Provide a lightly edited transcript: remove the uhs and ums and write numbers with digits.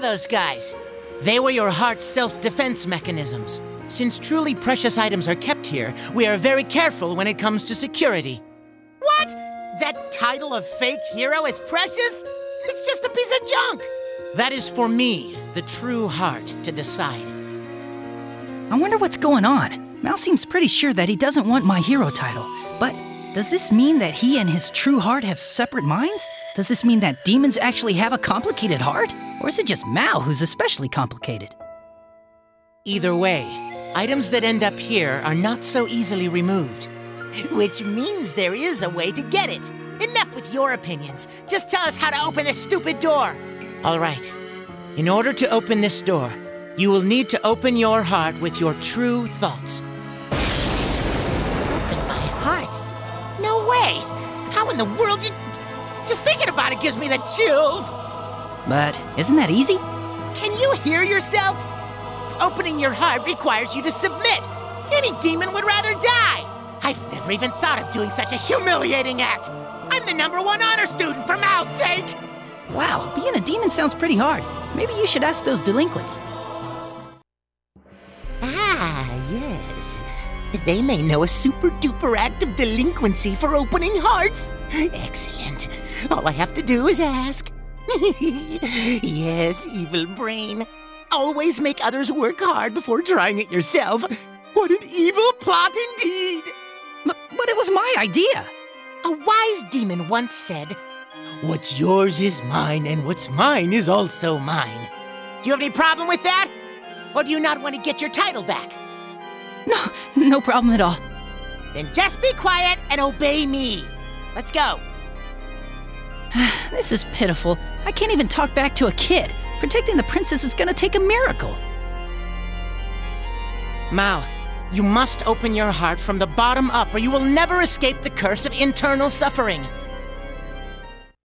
Those guys. They were your heart's self-defense mechanisms. Since truly precious items are kept here, we are very careful when it comes to security. What? That title of fake hero is precious? It's just a piece of junk. That is for me, the true heart, to decide. I wonder what's going on. Mao seems pretty sure that he doesn't want my hero title, but does this mean that he and his true heart have separate minds? Does this mean that demons actually have a complicated heart? Or is it just Mao who's especially complicated? Either way, items that end up here are not so easily removed. Which means there is a way to get it. Enough with your opinions. Just tell us how to open this stupid door. All right. In order to open this door, You will need to open your heart with your true thoughts. Open my heart? No way! How in the world did... Just thinking about it gives me the chills! But isn't that easy? Can you hear yourself? Opening your heart requires you to submit. Any demon would rather die. I've never even thought of doing such a humiliating act. I'm the #1 honor student, for Mao's sake! Wow, being a demon sounds pretty hard. Maybe you should ask those delinquents. Ah, yes. They may know a super-duper act of delinquency for opening hearts. Excellent. All I have to do is ask. Yes, evil brain. Always make others work hard before trying it yourself. What an evil plot indeed! But it was my idea. A wise demon once said, "What's yours is mine, and what's mine is also mine." Do you have any problem with that? Or do you not want to get your title back? No problem at all. Then just be quiet and obey me. Let's go. This is pitiful. I can't even talk back to a kid. Protecting the princess is gonna take a miracle. Mao, you must open your heart from the bottom up, or you will never escape the curse of internal suffering.